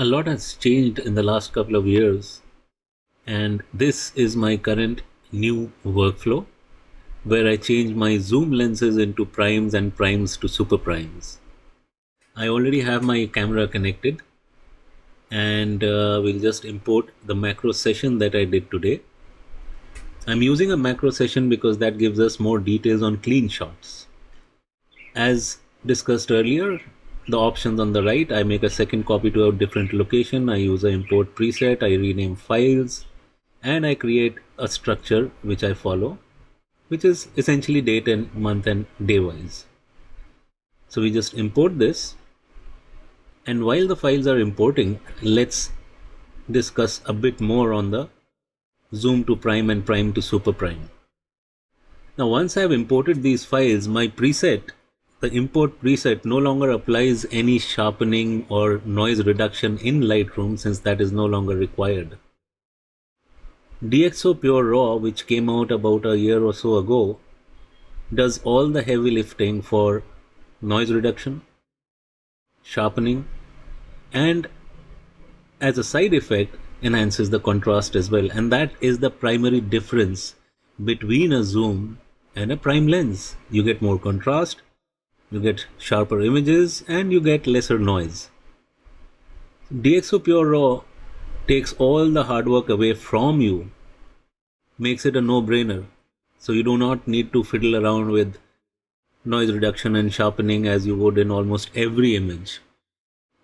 a lot has changed in the last couple of years, and this is my current new workflow where I change my zoom lenses into primes and primes to super primes. I already have my camera connected, and we'll just import the macro session that I did today. I'm using a macro session because that gives us more details on clean shots. As discussed earlier, the options on the right, I make a second copy to a different location, I use an import preset, I rename files, and I create a structure which I follow, which is essentially date and month and day wise. So we just import this. And while the files are importing, let's discuss a bit more on the zoom to prime and prime to super prime. Now once I have imported these files, my preset, the import preset, no longer applies any sharpening or noise reduction in Lightroom, since that is no longer required. DxO PureRAW, which came out about a year or so ago, does all the heavy lifting for noise reduction, sharpening, and as a side effect enhances the contrast as well, and that is the primary difference between a zoom and a prime lens. You get more contrast, you get sharper images, and you get lesser noise. DxO PureRAW takes all the hard work away from you, makes it a no-brainer, so you do not need to fiddle around with noise reduction and sharpening as you would in almost every image.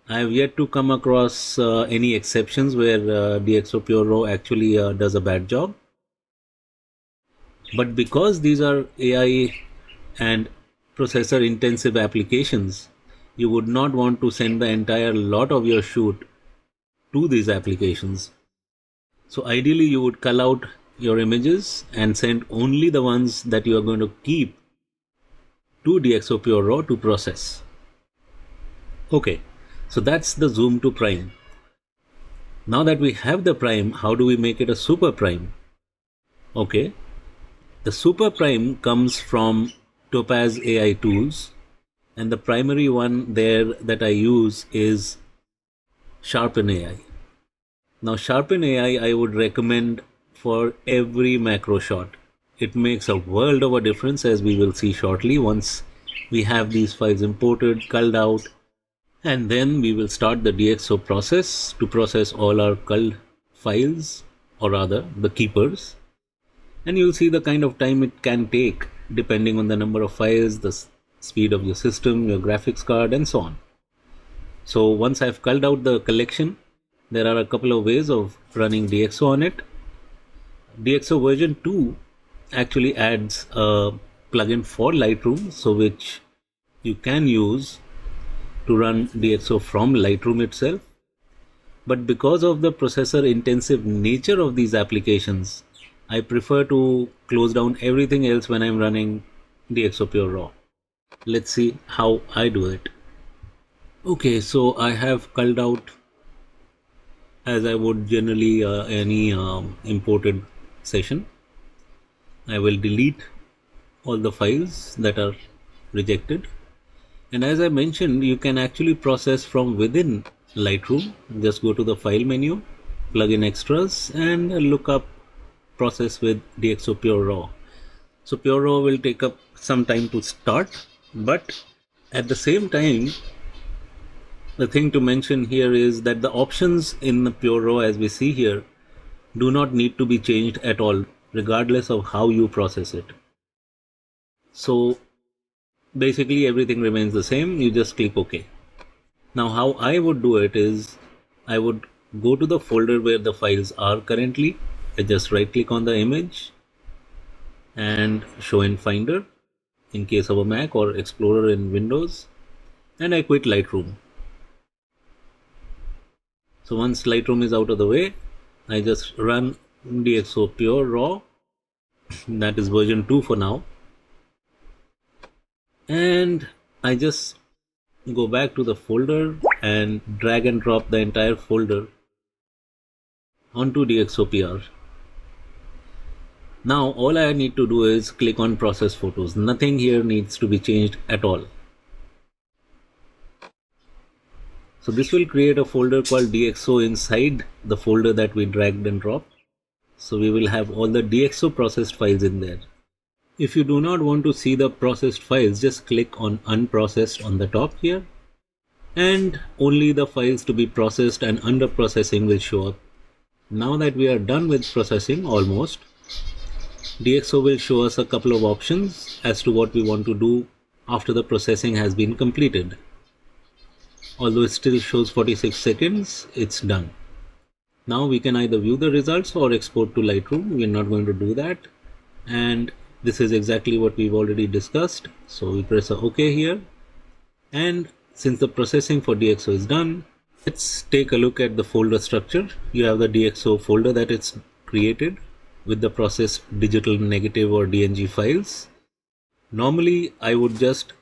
I have yet to come across any exceptions where DxO PureRAW actually does a bad job. But because these are AI and processor intensive applications, you would not want to send the entire lot of your shoot to these applications. So ideally you would cull out your images and send only the ones that you are going to keep to DxO PureRAW to process. Okay, so that's the zoom to prime. Now that we have the prime, how do we make it a super prime? Okay, the super prime comes from Topaz AI tools, and the primary one there that I use is Sharpen AI. Now Sharpen AI I would recommend for every macro shot. It makes a world of a difference, as we will see shortly once we have these files imported, culled out, and then we will start the DxO process to process all our culled files, or rather the keepers, and you'll see the kind of time it can take depending on the number of files, the speed of your system, your graphics card, and so on. So once I've culled out the collection, there are a couple of ways of running DxO on it. DxO version 2 actually adds a plugin for Lightroom, so which you can use to run DxO from Lightroom itself. But because of the processor intensive nature of these applications, I prefer to close down everything else when I'm running DxO PureRAW. Let's see how I do it. Okay, so I have culled out, as I would generally any imported session. I will delete all the files that are rejected, and as I mentioned, you can actually process from within Lightroom. Just go to the file menu, plug in extras, and look up process with DxO PureRAW. So PureRAW will take up some time to start, but at the same time, the thing to mention here is that the options in the PureRAW, as we see here, do not need to be changed at all, regardless of how you process it. So basically everything remains the same, you just click OK. Now how I would do it is, I would go to the folder where the files are currently. I just right click on the image and show in Finder in case of a Mac, or Explorer in Windows, and I quit Lightroom. So once Lightroom is out of the way, I just run DxO PureRAW, that is version 2 for now, and I just go back to the folder and drag and drop the entire folder onto DxO PR. Now all I need to do is click on process photos. Nothing here needs to be changed at all. So this will create a folder called DxO inside the folder that we dragged and dropped. So we will have all the DxO processed files in there. If you do not want to see the processed files, just click on unprocessed on the top here, and only the files to be processed and under processing will show up. Now that we are done with processing almost, DxO will show us a couple of options as to what we want to do after the processing has been completed. Although it still shows 46 seconds, it's done. Now we can either view the results or export to Lightroom. We're not going to do that. And this is exactly what we've already discussed. So we press OK here. And since the processing for DxO is done, let's take a look at the folder structure. You have the DxO folder that it's created with the processed digital negative or DNG files. Normally, I would just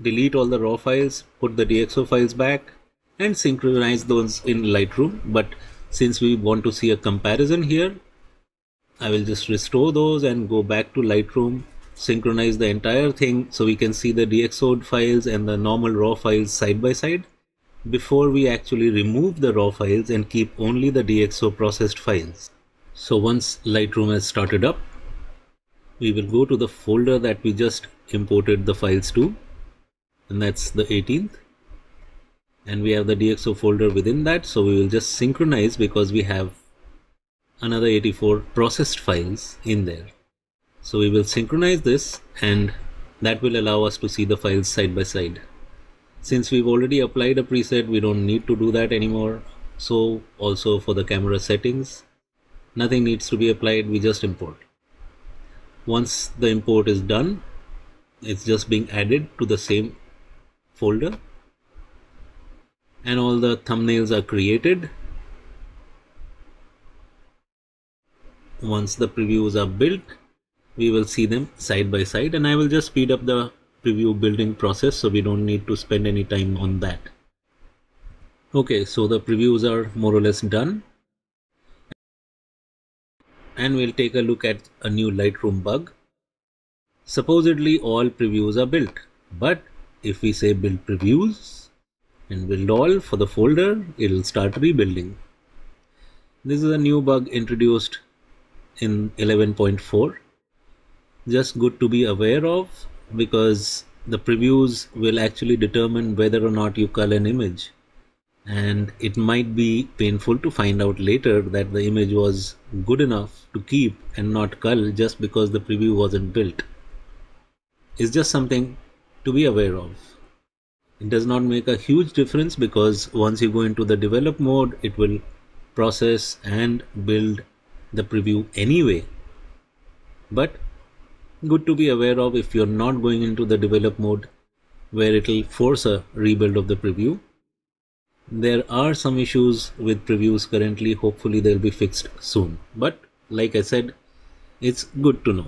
delete all the raw files, put the DxO files back and synchronize those in Lightroom. But since we want to see a comparison here, I will just restore those and go back to Lightroom, synchronize the entire thing so we can see the DxO files and the normal raw files side by side before we actually remove the raw files and keep only the DxO processed files. So once Lightroom has started up, we will go to the folder that we just imported the files to, and that's the 18th. And we have the DxO folder within that, so we will just synchronize because we have another 84 processed files in there. So we will synchronize this, and that will allow us to see the files side by side. Since we've already applied a preset, we don't need to do that anymore. So also for the camera settings, nothing needs to be applied, we just import. Once the import is done, it's just being added to the same folder. And all the thumbnails are created. Once the previews are built, we will see them side by side, and I will just speed up the preview building process so we don't need to spend any time on that. Okay, so the previews are more or less done. And we'll take a look at a new Lightroom bug. Supposedly all previews are built, but if we say build previews and build all for the folder, it'll start rebuilding. This is a new bug introduced in 11.4. Just good to be aware of, because the previews will actually determine whether or not you cull an image. And it might be painful to find out later that the image was good enough to keep and not cull just because the preview wasn't built. It's just something to be aware of. It does not make a huge difference because once you go into the develop mode, it will process and build the preview anyway. But good to be aware of if you're not going into the develop mode where it'll force a rebuild of the preview. There are some issues with previews currently. Hopefully they'll be fixed soon. But like I said, it's good to know.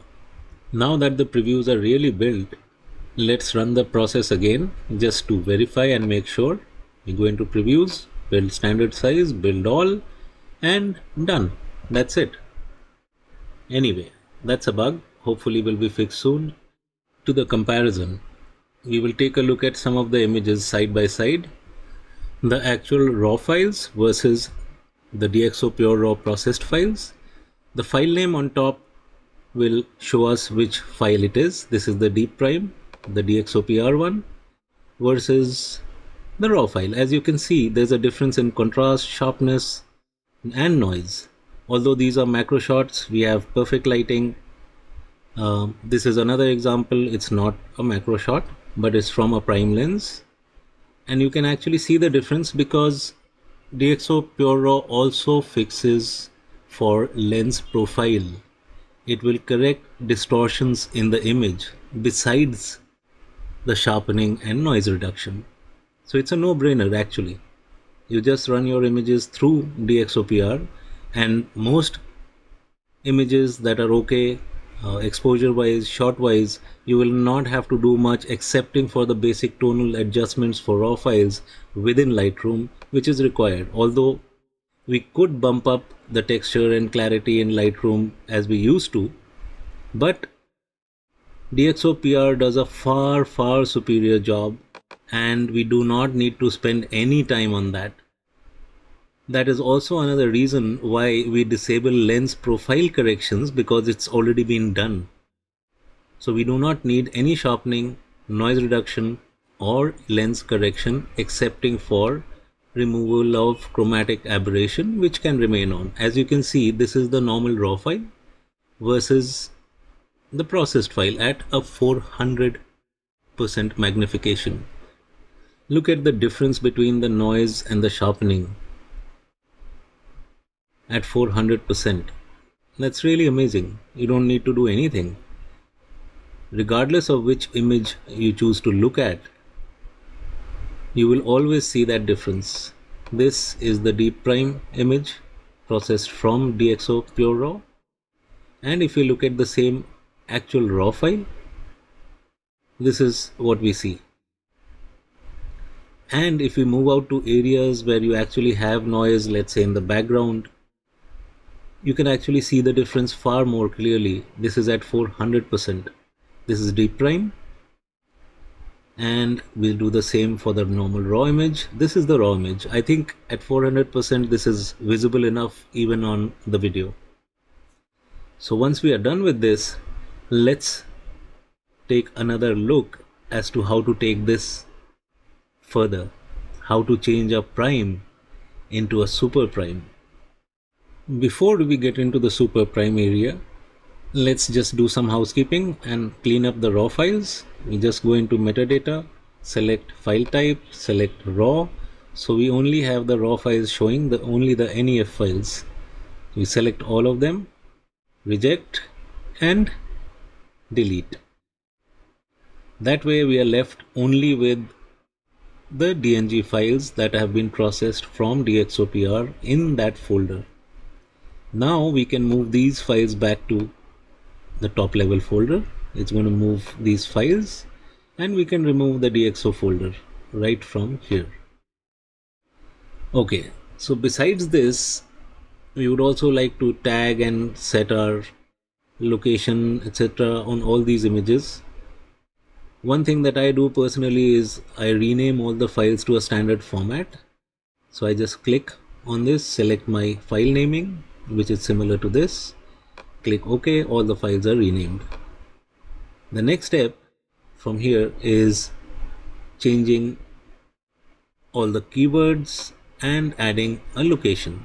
Now that the previews are really built, let's run the process again just to verify and make sure. We go into previews, build standard size, build all, and done. That's it. Anyway, that's a bug. Hopefully will be fixed soon. To the comparison, we will take a look at some of the images side by side. The actual raw files versus the DxO PureRAW processed files. The file name on top will show us which file it is. This is the deep prime, the DxOPR one versus the raw file. As you can see, there's a difference in contrast, sharpness and noise. Although these are macro shots, we have perfect lighting. This is another example. It's not a macro shot, but it's from a prime lens. And you can actually see the difference because DxO PureRAW also fixes for lens profile. It will correct distortions in the image besides the sharpening and noise reduction. So it's a no-brainer actually. You just run your images through DxOPR, and most images that are okay exposure wise, shot wise, you will not have to do much excepting for the basic tonal adjustments for raw files within Lightroom, which is required. Although we could bump up the texture and clarity in Lightroom as we used to, but DxO PR does a far superior job and we do not need to spend any time on that. That is also another reason why we disable lens profile corrections, because it's already been done. So we do not need any sharpening, noise reduction or lens correction, excepting for removal of chromatic aberration, which can remain on. As you can see, this is the normal raw file versus the processed file at a 400% magnification. Look at the difference between the noise and the sharpening at 400%. That's really amazing. You don't need to do anything. Regardless of which image you choose to look at, you will always see that difference. This is the deep prime image processed from DxO PureRAW. And if you look at the same actual raw file, this is what we see. And if we move out to areas where you actually have noise, let's say in the background, you can actually see the difference far more clearly. This is at 400%. This is deep prime. And we'll do the same for the normal raw image. This is the raw image. I think at 400% this is visible enough even on the video. So once we are done with this, let's take another look as to how to take this further, how to change a prime into a super prime. Before we get into the super prime area, let's just do some housekeeping and clean up the raw files. We just go into metadata, select file type, select raw. So we only have the raw files showing, only the NEF files. We select all of them, reject and delete. That way we are left only with the DNG files that have been processed from DxOPR in that folder. Now we can move these files back to the top level folder. It's going to move these files and we can remove the DxO folder right from here. Okay, so besides this, we would also like to tag and set our location, etc. on all these images. One thing that I do personally is I rename all the files to a standard format. So I just click on this, select my file naming, which is similar to this. Click OK, all the files are renamed. The next step from here is changing all the keywords and adding a location.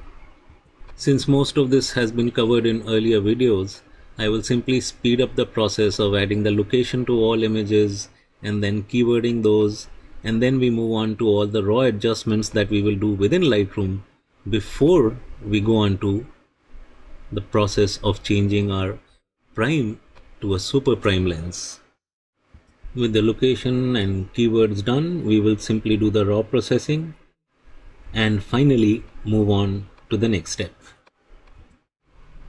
Since most of this has been covered in earlier videos, I will simply speed up the process of adding the location to all images and then keywording those, and then we move on to all the raw adjustments that we will do within Lightroom before we go on to the process of changing our prime to a super prime lens. With the location and keywords done, we will simply do the raw processing and finally move on to the next step.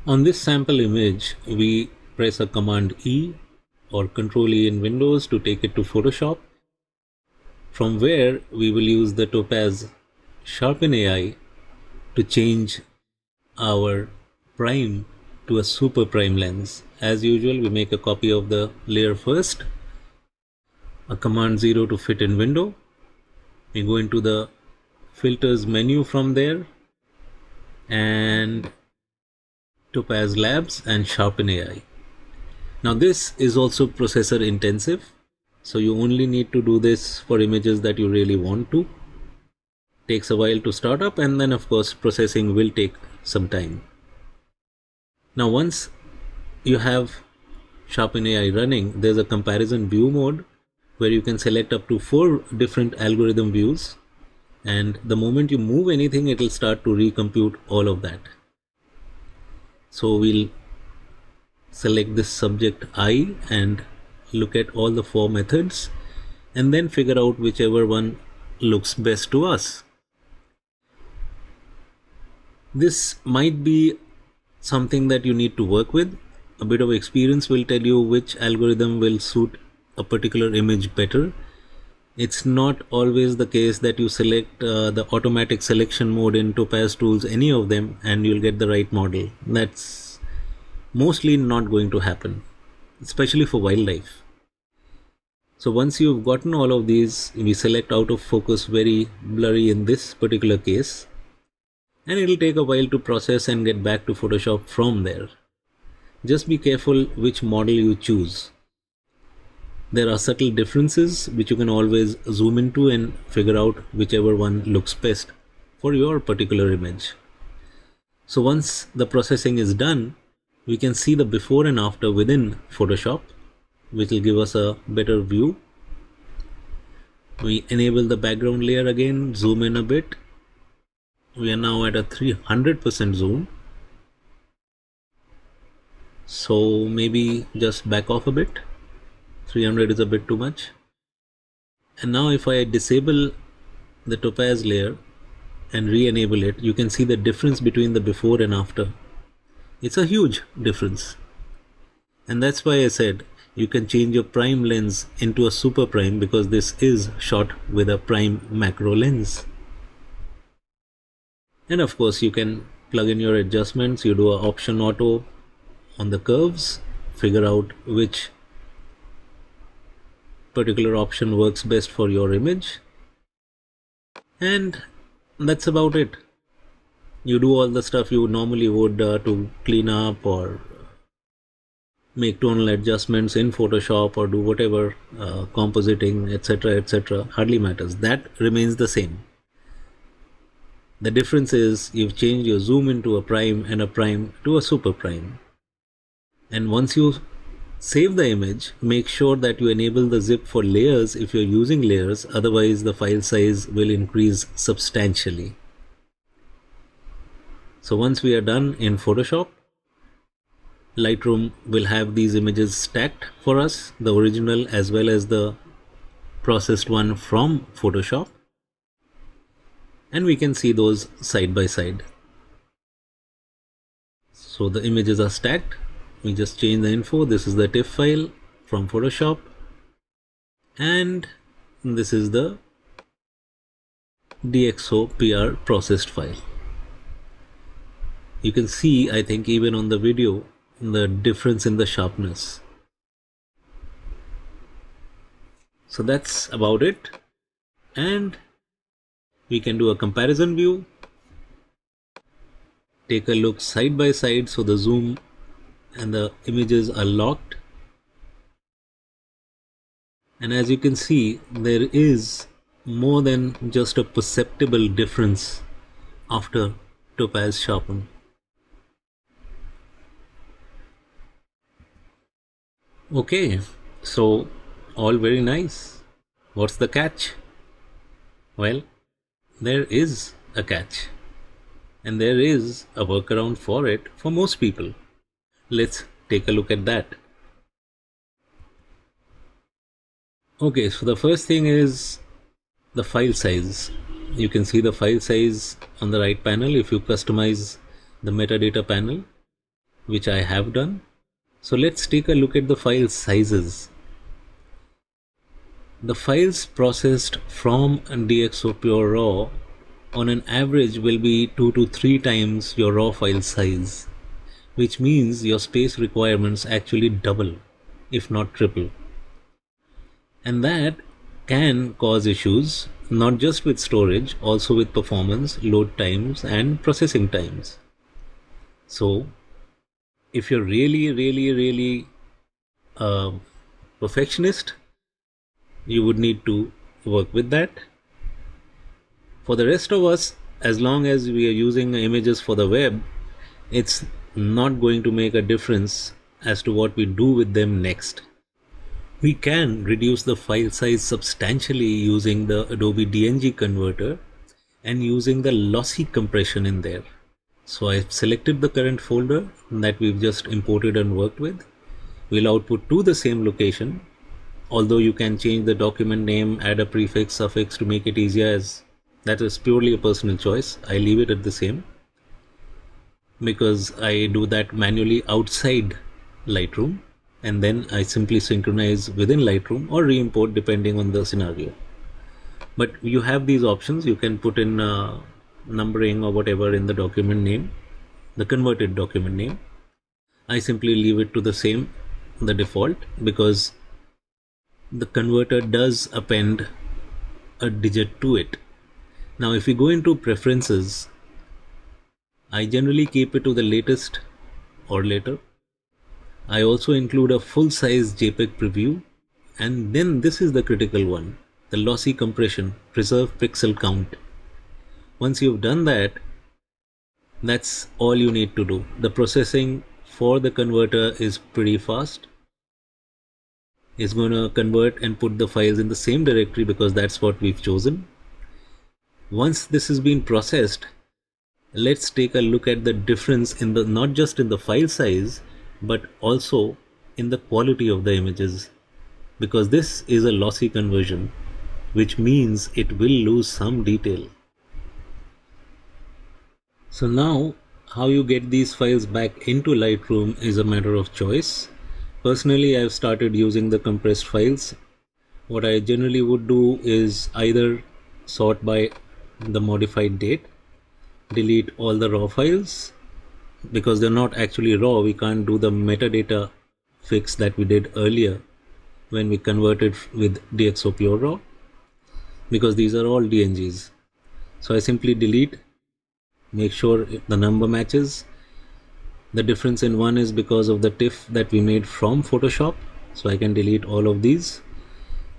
On this sample image, we press a command E or control E in Windows to take it to Photoshop, from where we will use the Topaz Sharpen AI to change our prime to a super prime lens. As usual, we make a copy of the layer first, a command 0 to fit in window. We go into the filters menu from there and Topaz Labs and Sharpen AI. Now this is also processor intensive, so you only need to do this for images that you really want to. Takes a while to start up, and then of course processing will take some time. Now once you have Sharpen AI running, there's a comparison view mode where you can select up to 4 different algorithm views, and the moment you move anything, it will start to recompute all of that. So we'll select this subject I and look at all the 4 methods and then figure out whichever one looks best to us. This might be something that you need to work with. A bit of experience will tell you which algorithm will suit a particular image better. It's not always the case that you select the automatic selection mode in Topaz tools, any of them, and you'll get the right model. That's mostly not going to happen, especially for wildlife. So once you've gotten all of these, we select out of focus, very blurry in this particular case, and it'll take a while to process and get back to Photoshop from there. Just be careful which model you choose. There are subtle differences which you can always zoom into and figure out whichever one looks best for your particular image. So once the processing is done, we can see the before and after within Photoshop, which will give us a better view. We enable the background layer again, zoom in a bit. We are now at a 300% zoom. So maybe just back off a bit. 300 is a bit too much. And now if I disable the Topaz layer and re-enable it, you can see the difference between the before and after. It's a huge difference. And that's why I said you can change your prime lens into a super prime, because this is shot with a prime macro lens. And of course you can plug in your adjustments. You do an option auto on the curves, figure out which particular option works best for your image. And that's about it. You do all the stuff you normally would to clean up or make tonal adjustments in Photoshop or do whatever, compositing, etc, etc, hardly matters. That remains the same. The difference is you've changed your zoom into a prime and a prime to a super prime. And once you save the image, make sure that you enable the zip for layers if you're using layers, otherwise the file size will increase substantially. So once we are done in Photoshop, Lightroom will have these images stacked for us, the original as well as the processed one from Photoshop. And we can see those side by side. So the images are stacked. We just change the info. This is the TIFF file from Photoshop. And this is the DxO PR processed file. You can see, I think even on the video, the difference in the sharpness. So that's about it. And we can do a comparison view. Take a look side by side, so the zoom and the images are locked. And as you can see, there is more than just a perceptible difference after Topaz sharpen. Okay, so all very nice. What's the catch? Well, there is a catch, and there is a workaround for it for most people. Let's take a look at that. Okay, so the first thing is the file size. You can see the file size on the right panel if you customize the metadata panel, which I have done. So let's take a look at the file sizes. The files processed from DxO PureRAW on an average will be 2 to 3 times your raw file size, which means your space requirements actually double, if not triple. And that can cause issues, not just with storage, also with performance, load times, and processing times. So if you're really a perfectionist, you would need to work with that. For the rest of us, as long as we are using images for the web, it's not going to make a difference as to what we do with them next. We can reduce the file size substantially using the Adobe DNG Converter and using the lossy compression in there. So I've selected the current folder that we've just imported and worked with. We'll output to the same location, although you can change the document name, add a prefix, suffix to make it easier, as that is purely a personal choice. I leave it at the same because I do that manually outside Lightroom, and then I simply synchronize within Lightroom or re-import depending on the scenario. But you have these options. You can put in numbering or whatever in the document name, the converted document name. I simply leave it to the same, the default, because the converter does append a digit to it. Now if we go into preferences, I generally keep it to the latest or later. I also include a full-size JPEG preview, and then this is the critical one, the lossy compression, preserve pixel count. Once you've done that, that's all you need to do. The processing for the converter is pretty fast. It's going to convert and put the files in the same directory because that's what we've chosen. Once this has been processed, let's take a look at the difference in the, not just in the file size, but also in the quality of the images, because this is a lossy conversion, which means it will lose some detail. So now how you get these files back into Lightroom is a matter of choice. Personally, I've started using the compressed files. What I generally would do is either sort by the modified date, delete all the raw files, because they're not actually raw. We can't do the metadata fix that we did earlier when we converted with DxO PureRAW, because these are all DNGs. So I simply delete, make sure the number matches. The difference in one is because of the TIFF that we made from Photoshop, so I can delete all of these.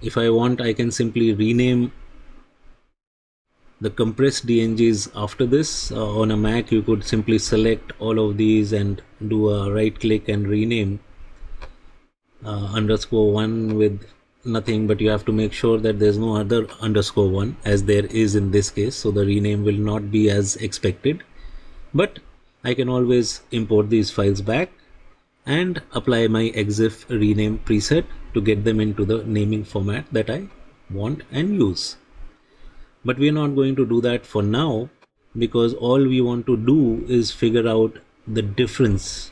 If I want, I can simply rename the compressed DNGs after this. On a Mac, you could simply select all of these and do a right click and rename _1 with nothing, but you have to make sure that there's no other _1 as there is in this case, so the rename will not be as expected. But I can always import these files back and apply my EXIF rename preset to get them into the naming format that I want and use. But we're not going to do that for now, because all we want to do is figure out the difference.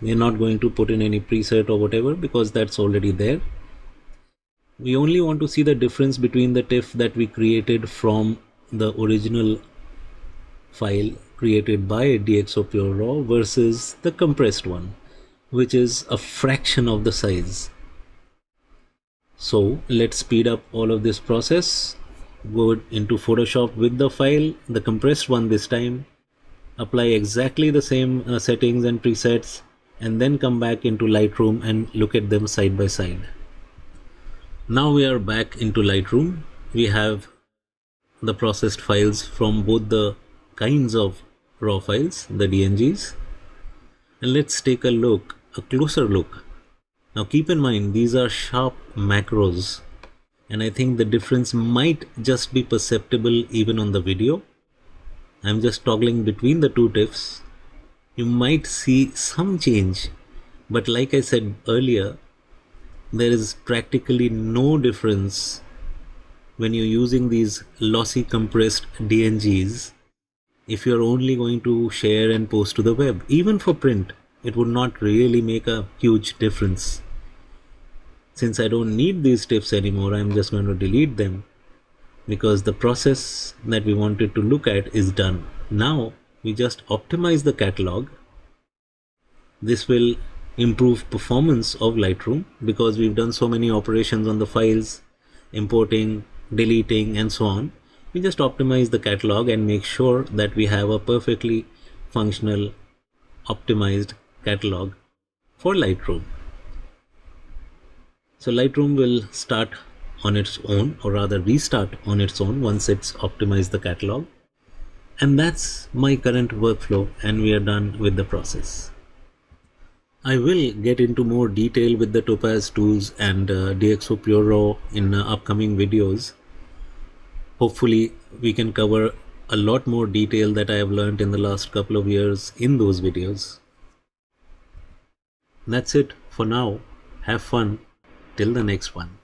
We're not going to put in any preset or whatever, because that's already there. We only want to see the difference between the TIFF that we created from the original file created by DxO PureRAW versus the compressed one, which is a fraction of the size. So let's speed up all of this process. Go into Photoshop with the file, the compressed one this time, apply exactly the same settings and presets, and then come back into Lightroom and look at them side by side. Now we are back into Lightroom. We have the processed files from both the kinds of raw files, the DNGs. And let's take a look, a closer look. Now keep in mind, these are sharp macros, and I think the difference might just be perceptible even on the video. I'm just toggling between the two TIFFs. You might see some change, but like I said earlier, there is practically no difference when you're using these lossy compressed DNGs if you're only going to share and post to the web. Even for print, it would not really make a huge difference. Since I don't need these TIFFs anymore, I'm just going to delete them, because the process that we wanted to look at is done. Now we just optimize the catalog. This will improve performance of Lightroom, because we've done so many operations on the files, importing, deleting, and so on. We just optimize the catalog and make sure that we have a perfectly functional, optimized catalog for Lightroom. So Lightroom will start on its own, or rather restart on its own, once it's optimized the catalog. And that's my current workflow, and we are done with the process. I will get into more detail with the Topaz tools and DxO PureRAW in upcoming videos. Hopefully we can cover a lot more detail that I have learned in the last couple of years in those videos. That's it for now. Have fun. Till the next one.